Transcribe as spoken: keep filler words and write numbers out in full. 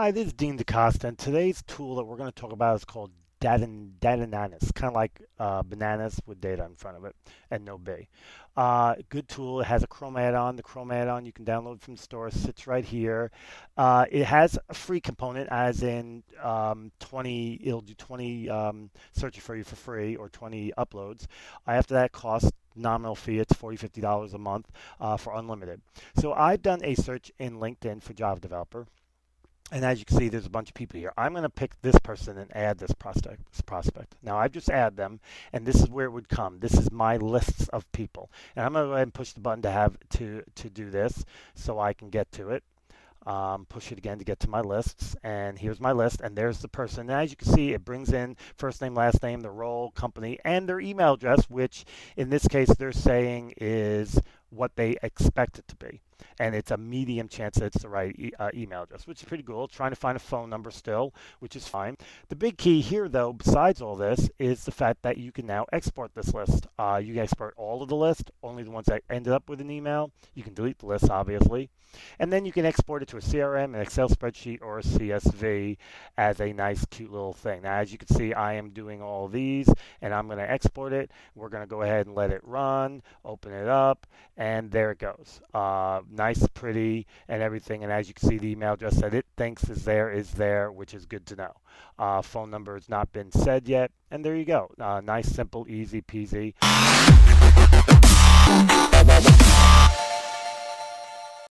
Hi, this is Dean DeCosta, and today's tool that we're going to talk about is called Datananas, kind of like uh, bananas with data in front of it and no B. Uh, good tool. It has a Chrome add-on. The Chrome add-on you can download from the store. It sits right here. Uh, it has a free component, as in um, twenty. It'll do twenty um, searches for you for free, or twenty uploads. After that, cost. Nominal fee, it's forty dollars, fifty dollars a month uh, for unlimited. So I've done a search in LinkedIn for Java developer. And as you can see, there's a bunch of people here. I'm going to pick this person and add this prospect. This prospect. Now, I've just added them, and this is where it would come. This is my lists of people. And I'm going to go ahead and push the button to have to, to do this so I can get to it. Um, push it again to get to my lists, and here's my list, and there's the person. And as you can see, it brings in first name, last name, the role, company, and their email address, which in this case they're saying is what they expect it to be. And it's a medium chance that it's the right e uh, email address, which is pretty cool. Trying to find a phone number still, which is fine. The big key here, though, besides all this, is the fact that you can now export this list. Uh, you can export all of the list, only the ones that ended up with an email. You can delete the list, obviously. And then you can export it to a C R M, an Excel spreadsheet, or a C S V as a nice, cute little thing. Now, as you can see, I am doing all these, and I'm going to export it. We're going to go ahead and let it run, open it up, and there it goes. Uh, nice, pretty, and everything. And as you can see, the email address that it thinks is there is there, which is good to know. Uh, phone number has not been said yet, and there you go. Uh, nice, simple, easy peasy.